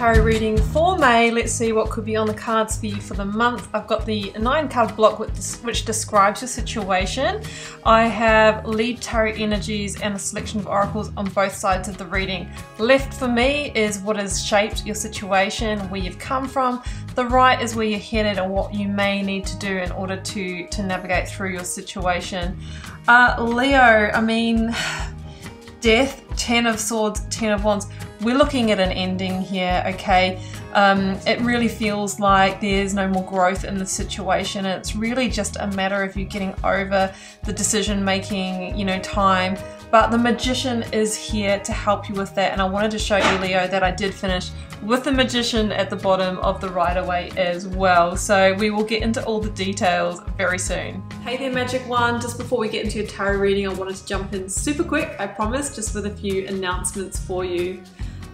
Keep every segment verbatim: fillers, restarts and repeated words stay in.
tarot reading for May. Let's see what could be on the cards for you for the month. I've got the nine card block which describes your situation. I have lead tarot energies and a selection of oracles on both sides of the reading. Left for me is what has shaped your situation, where you've come from. The right is where you're headed and what you may need to do in order to, to navigate through your situation. Uh, Leo, I mean, death, ten of swords, ten of wands. We're looking at an ending here, okay? Um, it really feels like there's no more growth in the situation. It's really just a matter of you getting over the decision-making, you know, time. But the Magician is here to help you with that, and I wanted to show you, Leo, that I did finish with the Magician at the bottom of the Rider Waite as well. So we will get into all the details very soon. Hey there, Magic One. Just before we get into your tarot reading, I wanted to jump in super quick, I promise, just with a few announcements for you.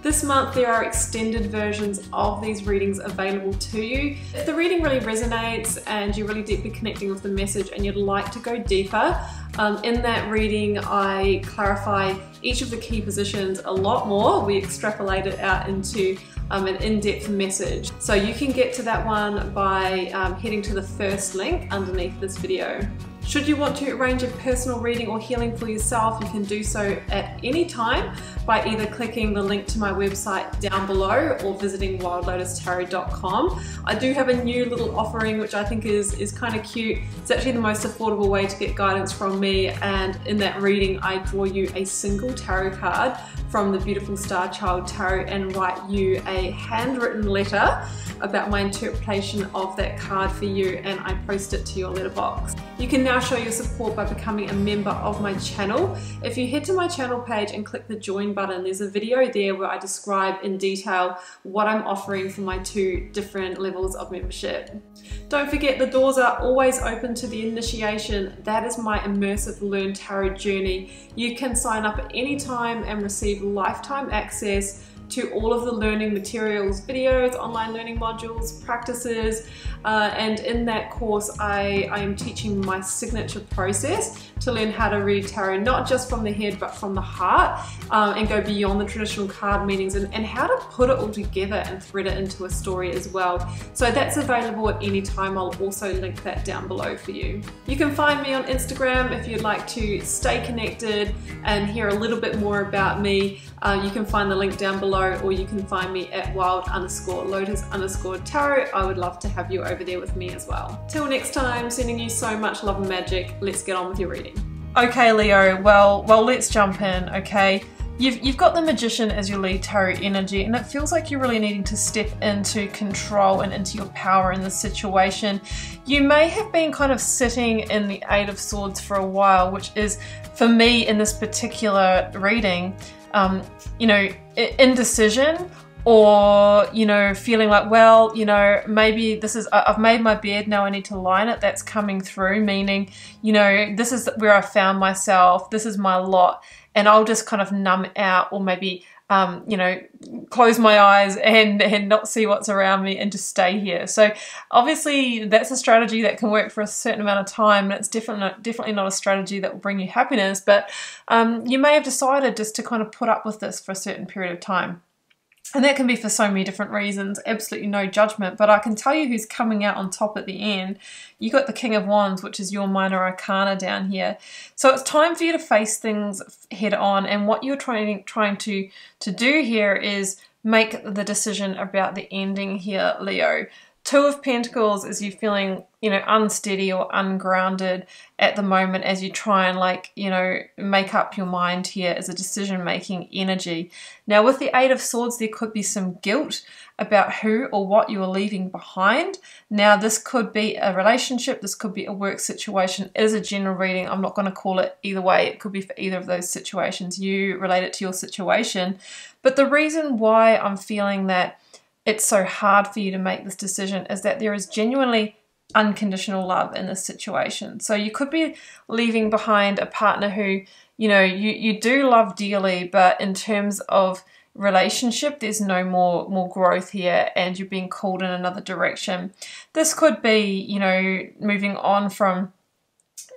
This month there are extended versions of these readings available to you. If the reading really resonates and you're really deeply connecting with the message and you'd like to go deeper, um, in that reading I clarify each of the key positions a lot more. We extrapolate it out into um, an in-depth message. So you can get to that one by um, heading to the first link underneath this video. Should you want to arrange a personal reading or healing for yourself, you can do so at any time by either clicking the link to my website down below or visiting wild lotus tarot dot com. I do have a new little offering which I think is, is kind of cute. It's actually the most affordable way to get guidance from me, and in that reading I draw you a single tarot card from the beautiful Star Child Tarot and write you a handwritten letter about my interpretation of that card for you, and I post it to your letterbox. You can now show your support by becoming a member of my channel. If you head to my channel page and click the join button, there's a video there where I describe in detail what I'm offering for my two different levels of membership. Don't forget, the doors are always open to the initiation. That is my immersive Learn Tarot journey. You can sign up at any time and receive lifetime access to all of the learning materials, videos, online learning modules, practices, uh, and in that course I, I am teaching my signature process to learn how to read tarot, not just from the head but from the heart, um, and go beyond the traditional card meanings, and, and how to put it all together and thread it into a story as well. So that's available at any time. I'll also link that down below for you. You can find me on Instagram if you'd like to stay connected and hear a little bit more about me. Uh, you can find the link down below, or you can find me at wild underscore lotus underscore tarot. I would love to have you over there with me as well. Till next time, sending you so much love and magic. Let's get on with your reading. Okay, Leo, well, well, let's jump in, okay? You've, you've got the Magician as your lead tarot energy, and it feels like you're really needing to step into control and into your power in this situation. You may have been kind of sitting in the Eight of Swords for a while, which is, for me in this particular reading, Um, you know, indecision, or, you know, feeling like, well, you know, maybe this is, I've made my bed, now I need to line it. That's coming through, meaning, you know, this is where I found myself, this is my lot, and I'll just kind of numb out, or maybe, um, you know, close my eyes and, and not see what's around me and just stay here. So obviously that's a strategy that can work for a certain amount of time, and it's definitely not, definitely not a strategy that will bring you happiness, but um, you may have decided just to kind of put up with this for a certain period of time. And that can be for so many different reasons, absolutely no judgment, but I can tell you who's coming out on top at the end. You got the King of Wands, which is your minor arcana down here. So it's time for you to face things head on, and what you're trying, trying to, to do here is make the decision about the ending here, Leo. Two of Pentacles is you feeling, you know, unsteady or ungrounded at the moment as you try and, like, you know, make up your mind here as a decision-making energy. Now with the Eight of Swords, there could be some guilt about who or what you are leaving behind. Now this could be a relationship, this could be a work situation. It is a general reading, I'm not going to call it either way. It could be for either of those situations. You relate it to your situation. But the reason why I'm feeling that it's so hard for you to make this decision is that there is genuinely unconditional love in this situation. So you could be leaving behind a partner who, you know, you, you do love dearly, but in terms of relationship, there's no more, more growth here, and you're being called in another direction. This could be, you know, moving on from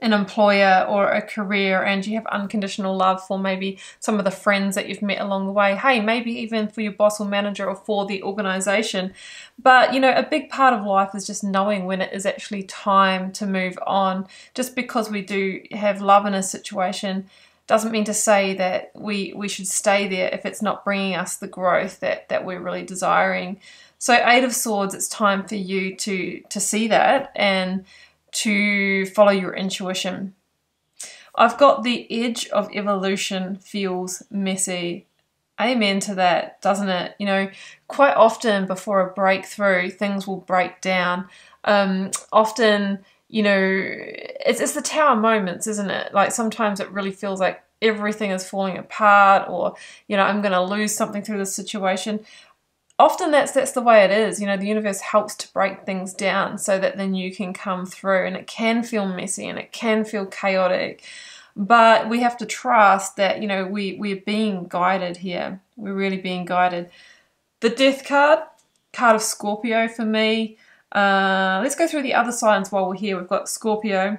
an employer or a career, and you have unconditional love for maybe some of the friends that you've met along the way. Hey, maybe even for your boss or manager or for the organization. But, you know, a big part of life is just knowing when it is actually time to move on. Just because we do have love in a situation doesn't mean to say that we we should stay there if it's not bringing us the growth that, that we're really desiring. So Eight of Swords, it's time for you to, to see that and to follow your intuition. I've got the edge of evolution feels messy. Amen to that, doesn't it? You know, quite often before a breakthrough, things will break down. Um, often, you know, it's, it's the tower moments, isn't it? Like sometimes it really feels like everything is falling apart, or, you know, I'm going to lose something through this situation. Often that's that's the way it is. You know, the universe helps to break things down so that then you can come through, and it can feel messy and it can feel chaotic. But we have to trust that, you know, we, we're being guided here. We're really being guided. The Death card, card of Scorpio for me. Uh, let's go through the other signs while we're here. We've got Scorpio,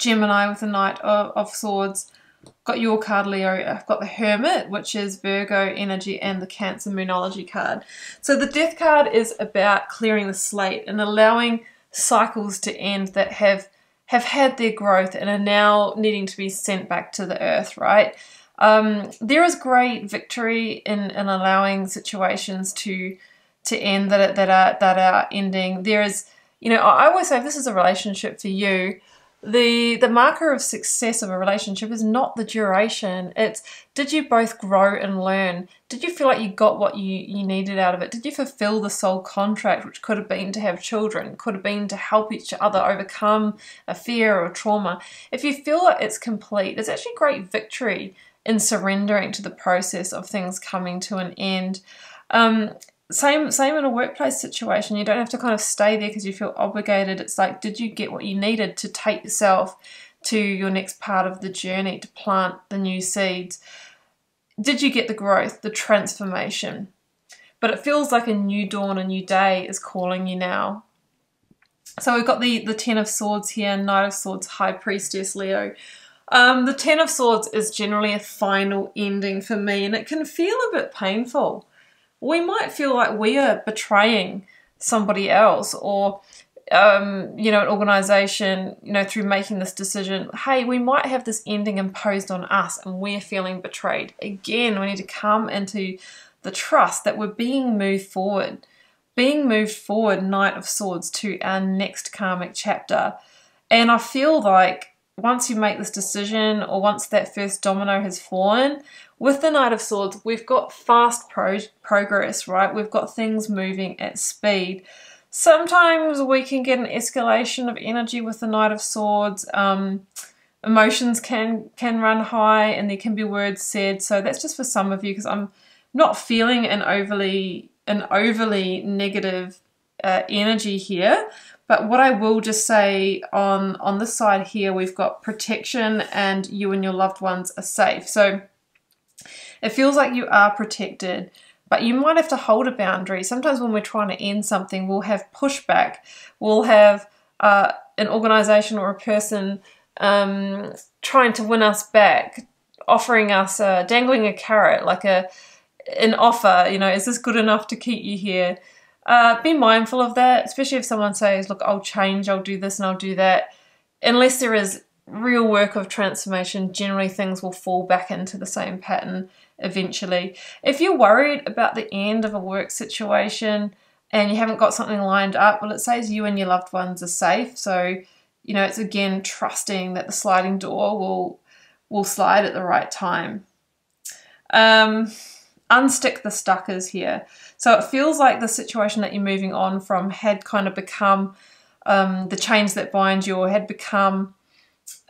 Gemini with the Knight of, of Swords. Got your card, Leo. I've got the Hermit, which is Virgo energy, and the Cancer Moonology card. So the Death card is about clearing the slate and allowing cycles to end that have have had their growth and are now needing to be sent back to the earth, right? Um, there is great victory in, in allowing situations to to end that are, that are that are ending. There is, you know, I always say if this is a relationship for you, The, the marker of success of a relationship is not the duration. It's did you both grow and learn? Did you feel like you got what you, you needed out of it? Did you fulfill the soul contract, which could have been to have children, could have been to help each other overcome a fear or trauma? If you feel that it's complete, there's actually great victory in surrendering to the process of things coming to an end. Um, Same, same in a workplace situation. You don't have to kind of stay there because you feel obligated. It's like, did you get what you needed to take yourself to your next part of the journey, to plant the new seeds? Did you get the growth, the transformation? But it feels like a new dawn, a new day is calling you now. So we've got the, the Ten of Swords here, Knight of Swords, High Priestess, Leo. Um, the Ten of Swords is generally a final ending for me, and it can feel a bit painful. We might feel like we are betraying somebody else, or, um, you know, an organization, you know, through making this decision. Hey, we might have this ending imposed on us and we're feeling betrayed. Again, we need to come into the trust that we're being moved forward, being moved forward, Knight of Swords, to our next karmic chapter. And I feel like once you make this decision, or once that first domino has fallen, with the Knight of Swords, we've got fast pro progress, right? We've got things moving at speed. Sometimes we can get an escalation of energy with the Knight of Swords. Um, emotions can, can run high, and there can be words said. So that's just for some of you, because I'm not feeling an overly, an overly negative uh, energy here. But what I will just say on, on this side here, we've got protection, and you and your loved ones are safe. So it feels like you are protected, but you might have to hold a boundary. Sometimes when we're trying to end something, we'll have pushback. We'll have uh, an organization or a person um, trying to win us back, offering us, a, dangling a carrot, like a an offer. You know, is this good enough to keep you here? Uh, be mindful of that, especially if someone says, look, I'll change, I'll do this and I'll do that. Unless there is real work of transformation, generally things will fall back into the same pattern eventually. If you're worried about the end of a work situation and you haven't got something lined up, well, it says you and your loved ones are safe. So, you know, it's again trusting that the sliding door will, will slide at the right time. Um, unstick the stuckers here. So it feels like the situation that you're moving on from had kind of become um, the chains that bind you, or had become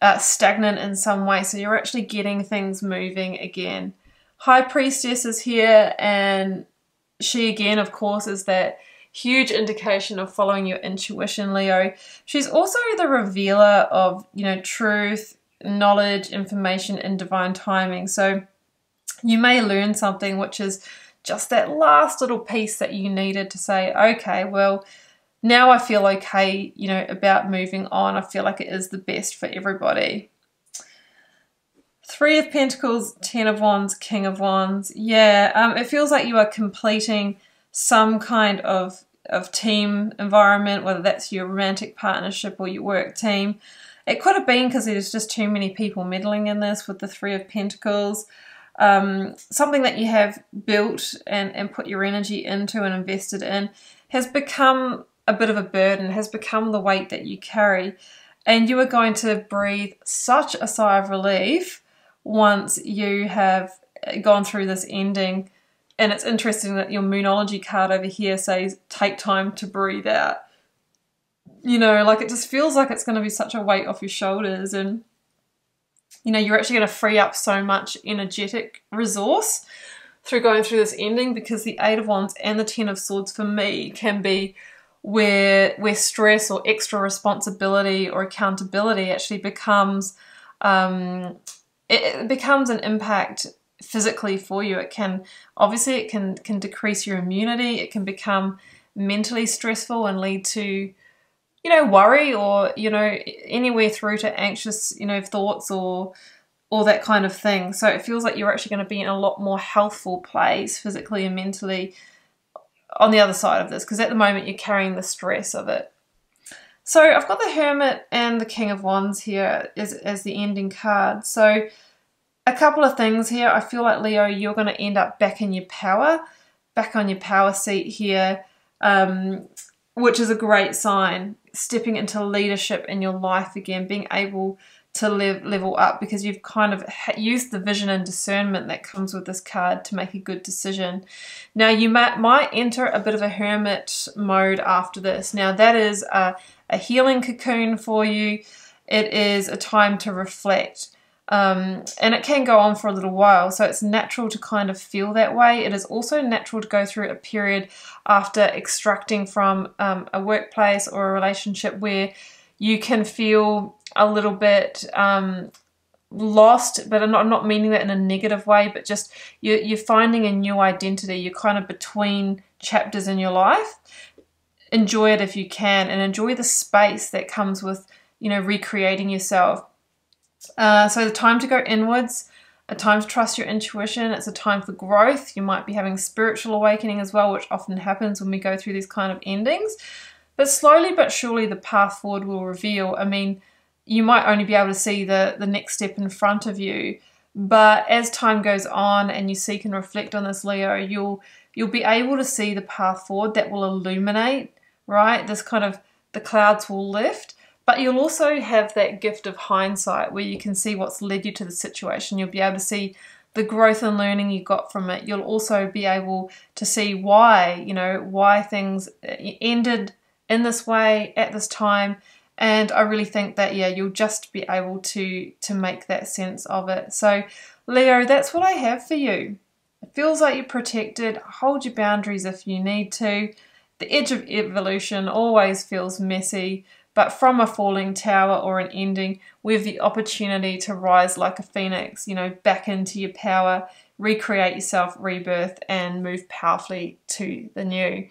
Uh, stagnant in some way, so you're actually getting things moving again. High Priestess is here, and she again, of course, is that huge indication of following your intuition, Leo. She's also the revealer of, you know, truth, knowledge, information, and divine timing. So you may learn something which is just that last little piece that you needed to say, okay, well, now I feel okay, you know, about moving on. I feel like it is the best for everybody. Three of Pentacles, Ten of Wands, King of Wands. Yeah, um, it feels like you are completing some kind of, of team environment, whether that's your romantic partnership or your work team. It could have been because there's just too many people meddling in this with the Three of Pentacles. Um, something that you have built and, and put your energy into and invested in has become a bit of a burden, has become the weight that you carry. And you are going to breathe such a sigh of relief once you have gone through this ending. And it's interesting that your Moonology card over here says, take time to breathe out. You know, like it just feels like it's going to be such a weight off your shoulders, and, you know, you're actually going to free up so much energetic resource through going through this ending, because the Eight of Wands and the Ten of Swords for me can be where, where stress or extra responsibility or accountability actually becomes, um, it becomes an impact physically for you. It can, obviously it can, can decrease your immunity. It can become mentally stressful and lead to, you know, worry or, you know, anywhere through to anxious, you know, thoughts or all that kind of thing. So it feels like you're actually going to be in a lot more healthful place physically and mentally on the other side of this, because at the moment you're carrying the stress of it. So I've got the Hermit and the King of Wands here as, as the ending card. So a couple of things here. I feel like, Leo, you're going to end up back in your power, back on your power seat here, um, which is a great sign, stepping into leadership in your life again, being able to live, level up, because you've kind of used the vision and discernment that comes with this card to make a good decision. Now, you might, might enter a bit of a hermit mode after this. Now, that is a, a healing cocoon for you. It is a time to reflect. Um, and it can go on for a little while, so it's natural to kind of feel that way. It is also natural to go through a period after extracting from um, a workplace or a relationship where you can feel a little bit um, lost, but I'm not, I'm not meaning that in a negative way, but just you, you're finding a new identity. You're kind of between chapters in your life. Enjoy it if you can, and enjoy the space that comes with, you know, recreating yourself. Uh, so the time to go inwards, a time to trust your intuition. It's a time for growth. You might be having spiritual awakening as well, which often happens when we go through these kind of endings. But slowly but surely the path forward will reveal. I mean, you might only be able to see the, the next step in front of you, but as time goes on and you seek and reflect on this, Leo, you'll you'll be able to see the path forward that will illuminate, right? This kind of, the clouds will lift, but you'll also have that gift of hindsight where you can see what's led you to the situation. You'll be able to see the growth and learning you got from it. You'll also be able to see why, you know, why things ended in this way at this time. And I really think that, yeah, you'll just be able to, to make that sense of it. So, Leo, that's what I have for you. It feels like you're protected. Hold your boundaries if you need to. The edge of evolution always feels messy, but from a falling tower or an ending, we have the opportunity to rise like a phoenix, you know, back into your power, recreate yourself, rebirth, and move powerfully to the new.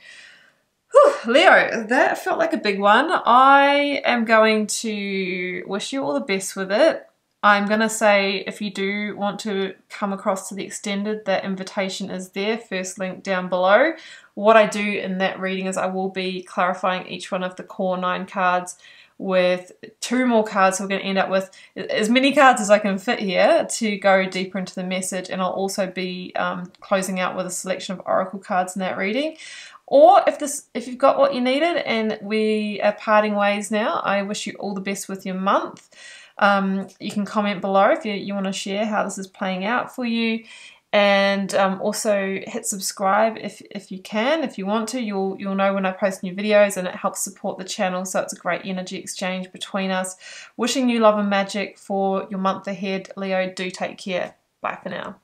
Whew, Leo, that felt like a big one. I am going to wish you all the best with it. I'm going to say, if you do want to come across to the extended, that invitation is there, first link down below. What I do in that reading is I will be clarifying each one of the core nine cards with two more cards. So we're going to end up with as many cards as I can fit here to go deeper into the message, and I'll also be um, closing out with a selection of oracle cards in that reading. Or if this, if you've got what you needed and we are parting ways now, I wish you all the best with your month. Um, you can comment below if you, you want to share how this is playing out for you. And um, also hit subscribe if, if you can, if you want to. You'll, you'll know when I post new videos, and it helps support the channel, so it's a great energy exchange between us. Wishing you love and magic for your month ahead, Leo. Do take care. Bye for now.